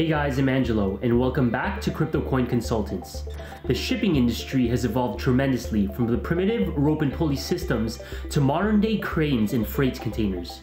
Hey guys, I'm Angelo, and welcome back to CryptoCoin Consultants. The shipping industry has evolved tremendously from the primitive rope and pulley systems to modern-day cranes and freight containers.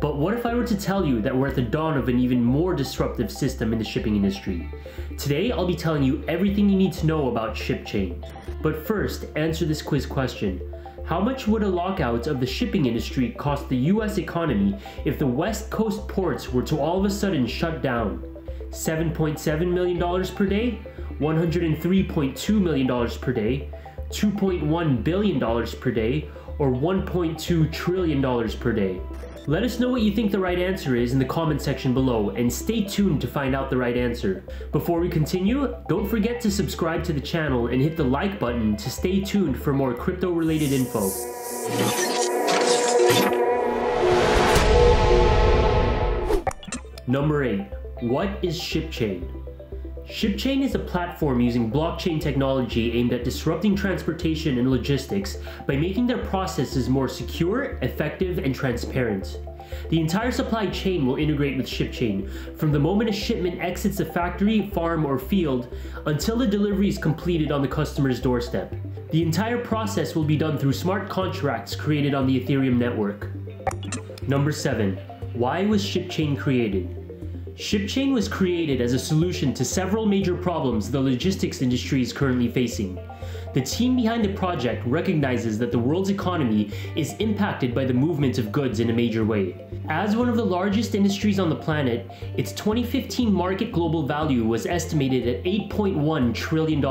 But what if I were to tell you that we're at the dawn of an even more disruptive system in the shipping industry? Today, I'll be telling you everything you need to know about ShipChain. But first, answer this quiz question. How much would a lockout of the shipping industry cost the US economy if the West Coast ports were to all of a sudden shut down? $7.7 million per day, $103.2 million per day, $2.1 billion per day, or $1.2 trillion per day? Let us know what you think the right answer is in the comment section below, and stay tuned to find out the right answer. Before we continue, don't forget to subscribe to the channel and hit the like button to stay tuned for more crypto-related info. Number 8. What is ShipChain? ShipChain is a platform using blockchain technology aimed at disrupting transportation and logistics by making their processes more secure, effective, and transparent. The entire supply chain will integrate with ShipChain, from the moment a shipment exits a factory, farm, or field until the delivery is completed on the customer's doorstep. The entire process will be done through smart contracts created on the Ethereum network. Number 7. Why was ShipChain created? ShipChain was created as a solution to several major problems the logistics industry is currently facing. The team behind the project recognizes that the world's economy is impacted by the movement of goods in a major way. As one of the largest industries on the planet, its 2015 market global value was estimated at $8.1 trillion,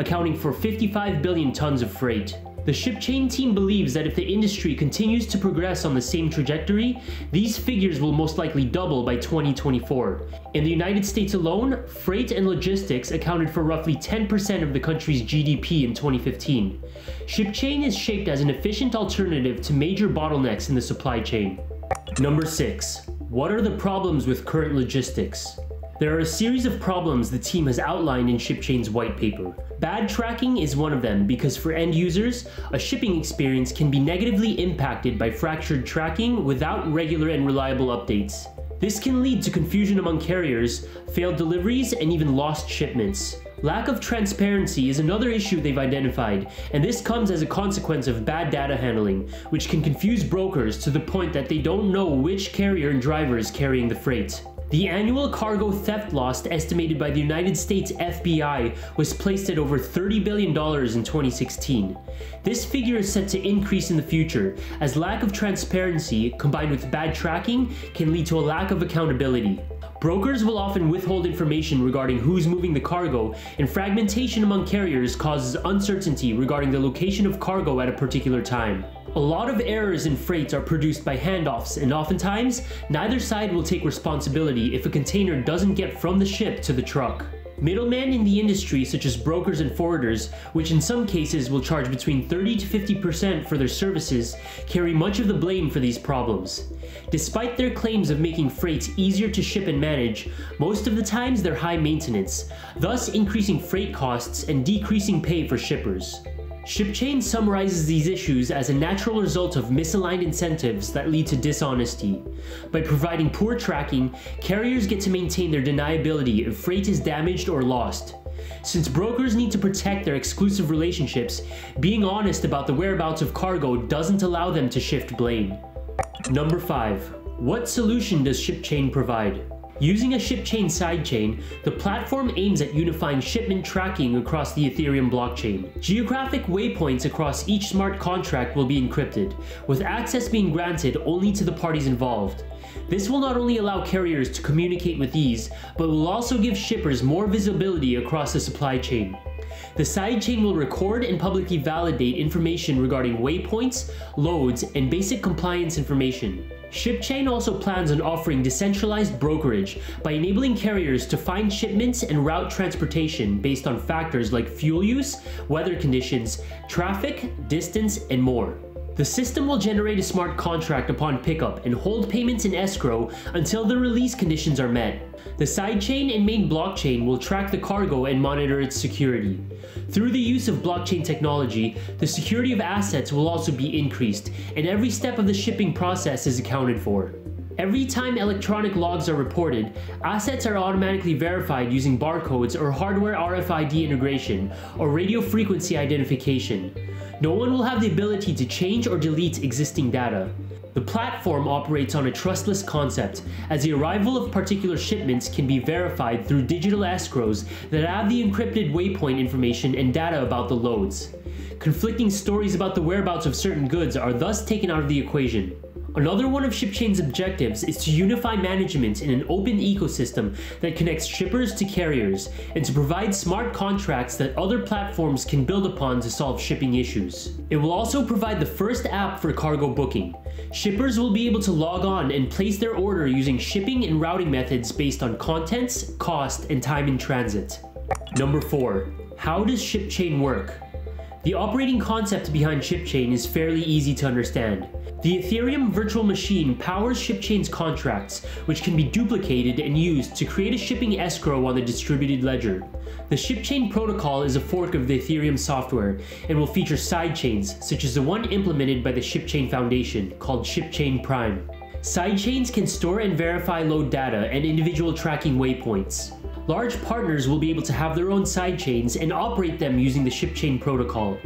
accounting for 55 billion tons of freight. The ShipChain team believes that if the industry continues to progress on the same trajectory, these figures will most likely double by 2024. In the United States alone, freight and logistics accounted for roughly 10% of the country's GDP in 2015. ShipChain is shaped as an efficient alternative to major bottlenecks in the supply chain. Number 6. What are the problems with current logistics? There are a series of problems the team has outlined in ShipChain's white paper. Bad tracking is one of them because for end users, a shipping experience can be negatively impacted by fractured tracking without regular and reliable updates. This can lead to confusion among carriers, failed deliveries, and even lost shipments. Lack of transparency is another issue they've identified, and this comes as a consequence of bad data handling, which can confuse brokers to the point that they don't know which carrier and driver is carrying the freight. The annual cargo theft loss estimated by the United States FBI was placed at over $30 billion in 2016. This figure is set to increase in the future, as lack of transparency combined with bad tracking can lead to a lack of accountability. Brokers will often withhold information regarding who's moving the cargo, and fragmentation among carriers causes uncertainty regarding the location of cargo at a particular time. A lot of errors in freight are produced by handoffs, and oftentimes, neither side will take responsibility if a container doesn't get from the ship to the truck. Middlemen in the industry, such as brokers and forwarders, which in some cases will charge between 30 to 50% for their services, carry much of the blame for these problems. Despite their claims of making freight easier to ship and manage, most of the times they're high maintenance, thus increasing freight costs and decreasing pay for shippers. ShipChain summarizes these issues as a natural result of misaligned incentives that lead to dishonesty. By providing poor tracking, carriers get to maintain their deniability if freight is damaged or lost. Since brokers need to protect their exclusive relationships, being honest about the whereabouts of cargo doesn't allow them to shift blame. Number 5. What solution does ShipChain provide? Using a ShipChain sidechain, the platform aims at unifying shipment tracking across the Ethereum blockchain. Geographic waypoints across each smart contract will be encrypted, with access being granted only to the parties involved. This will not only allow carriers to communicate with ease, but will also give shippers more visibility across the supply chain. The sidechain will record and publicly validate information regarding waypoints, loads, and basic compliance information. ShipChain also plans on offering decentralized brokerage by enabling carriers to find shipments and route transportation based on factors like fuel use, weather conditions, traffic, distance, and more. The system will generate a smart contract upon pickup and hold payments in escrow until the release conditions are met. The sidechain and main blockchain will track the cargo and monitor its security. Through the use of blockchain technology, the security of assets will also be increased, and every step of the shipping process is accounted for. Every time electronic logs are reported, assets are automatically verified using barcodes or hardware RFID integration or radio frequency identification. No one will have the ability to change or delete existing data. The platform operates on a trustless concept, as the arrival of particular shipments can be verified through digital escrows that have the encrypted waypoint information and data about the loads. Conflicting stories about the whereabouts of certain goods are thus taken out of the equation. Another one of ShipChain's objectives is to unify management in an open ecosystem that connects shippers to carriers, and to provide smart contracts that other platforms can build upon to solve shipping issues. It will also provide the first app for cargo booking. Shippers will be able to log on and place their order using shipping and routing methods based on contents, cost, and time in transit. Number 4. How does ShipChain work? The operating concept behind ShipChain is fairly easy to understand. The Ethereum virtual machine powers ShipChain's contracts, which can be duplicated and used to create a shipping escrow on the distributed ledger. The ShipChain protocol is a fork of the Ethereum software and will feature sidechains, such as the one implemented by the ShipChain Foundation, called ShipChain Prime. Sidechains can store and verify load data and individual tracking waypoints. Large partners will be able to have their own sidechains and operate them using the ShipChain protocol.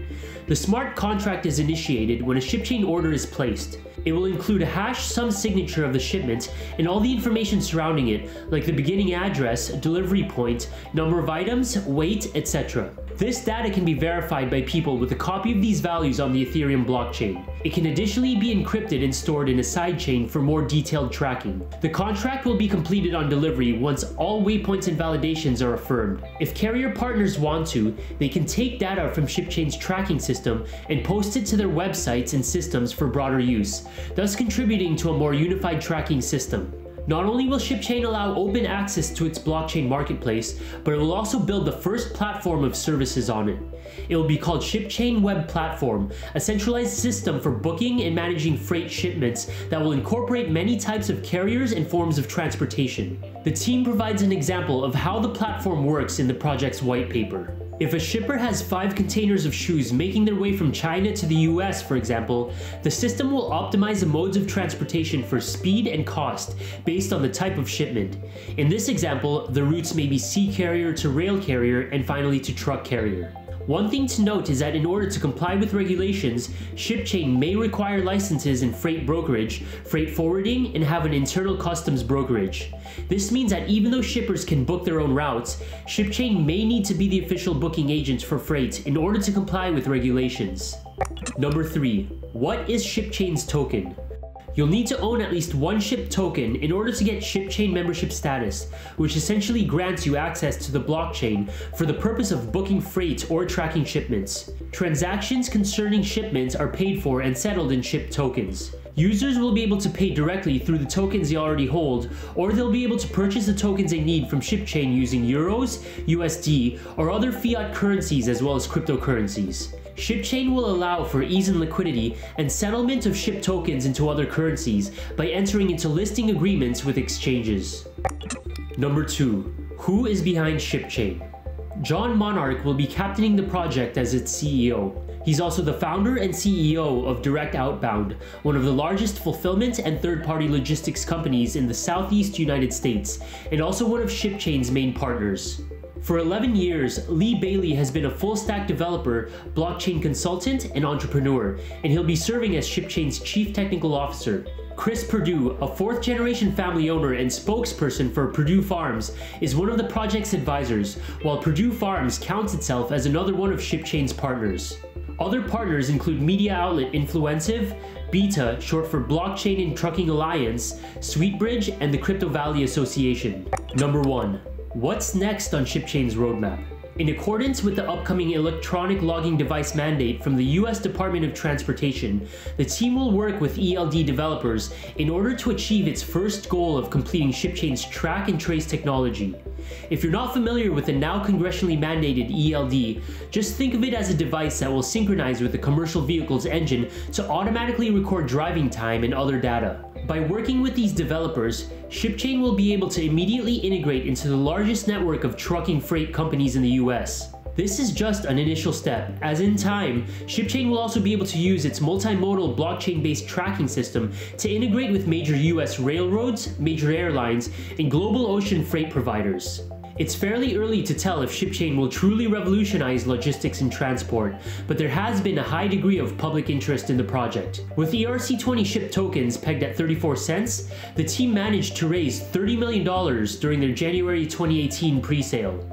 The smart contract is initiated when a ShipChain order is placed. It will include a hash-sum signature of the shipment and all the information surrounding it, like the beginning address, delivery point, number of items, weight, etc. This data can be verified by people with a copy of these values on the Ethereum blockchain. It can additionally be encrypted and stored in a sidechain for more detailed tracking. The contract will be completed on delivery once all waypoints and validations are affirmed. If carrier partners want to, they can take data from ShipChain's tracking system and post it to their websites and systems for broader use, thus contributing to a more unified tracking system. Not only will ShipChain allow open access to its blockchain marketplace, but it will also build the first platform of services on it. It will be called ShipChain Web Platform, a centralized system for booking and managing freight shipments that will incorporate many types of carriers and forms of transportation. The team provides an example of how the platform works in the project's white paper. If a shipper has 5 containers of shoes making their way from China to the US, for example, the system will optimize the modes of transportation for speed and cost based on the type of shipment. In this example, the routes may be sea carrier to rail carrier and finally to truck carrier. One thing to note is that in order to comply with regulations, ShipChain may require licenses in freight brokerage, freight forwarding, and have an internal customs brokerage. This means that even though shippers can book their own routes, ShipChain may need to be the official booking agent for freight in order to comply with regulations. Number 3. What is ShipChain's token? You'll need to own at least one SHIP token in order to get ShipChain membership status, which essentially grants you access to the blockchain for the purpose of booking freight or tracking shipments. Transactions concerning shipments are paid for and settled in SHIP tokens. Users will be able to pay directly through the tokens they already hold, or they'll be able to purchase the tokens they need from ShipChain using euros, USD, or other fiat currencies as well as cryptocurrencies. ShipChain will allow for ease in liquidity and settlement of SHIP tokens into other currencies by entering into listing agreements with exchanges. Number 2. Who is behind ShipChain? John Monarch will be captaining the project as its CEO. He's also the founder and CEO of Direct Outbound, one of the largest fulfillment and third-party logistics companies in the Southeast United States, and also one of ShipChain's main partners. For 11 years, Lee Bailey has been a full-stack developer, blockchain consultant, and entrepreneur, and he'll be serving as ShipChain's chief technical officer. Chris Purdue, a fourth-generation family owner and spokesperson for Purdue Farms, is one of the project's advisors, while Purdue Farms counts itself as another one of ShipChain's partners. Other partners include media outlet Influensive, Beta, short for Blockchain and Trucking Alliance, Sweetbridge, and the Crypto Valley Association. Number 1. What's next on ShipChain's roadmap? In accordance with the upcoming electronic logging device mandate from the US Department of Transportation, the team will work with ELD developers in order to achieve its first goal of completing ShipChain's track and trace technology. If you're not familiar with the now congressionally mandated ELD, just think of it as a device that will synchronize with the commercial vehicle's engine to automatically record driving time and other data. By working with these developers, ShipChain will be able to immediately integrate into the largest network of trucking freight companies in the US. This is just an initial step, as in time, ShipChain will also be able to use its multimodal blockchain-based tracking system to integrate with major US railroads, major airlines, and global ocean freight providers. It's fairly early to tell if ShipChain will truly revolutionize logistics and transport, but there has been a high degree of public interest in the project. With ERC-20 SHIP tokens pegged at 34 cents, the team managed to raise $30 million during their January 2018 pre-sale.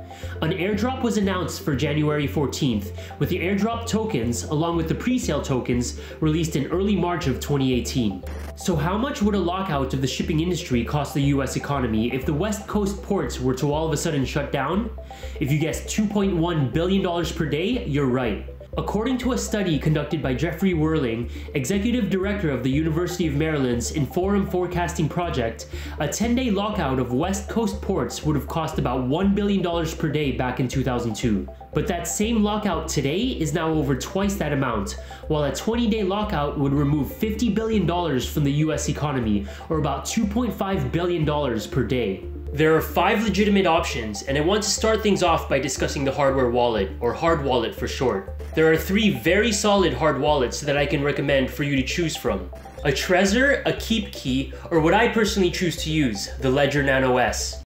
An airdrop was announced for January 14th, with the airdrop tokens, along with the pre-sale tokens, released in early March of 2018. So how much would a lockout of the shipping industry cost the US economy if the West Coast ports were to all of a sudden shut down? If you guessed $2.1 billion per day, you're right. According to a study conducted by Jeffrey Werling, Executive Director of the University of Maryland's Inforum Forecasting Project, a 10-day lockout of West Coast ports would have cost about $1 billion per day back in 2002. But that same lockout today is now over twice that amount, while a 20-day lockout would remove $50 billion from the US economy, or about $2.5 billion per day. There are 5 legitimate options, and I want to start things off by discussing the hardware wallet, or hard wallet for short. There are 3 very solid hard wallets that I can recommend for you to choose from. A Trezor, a KeepKey, or what I personally choose to use, the Ledger Nano S.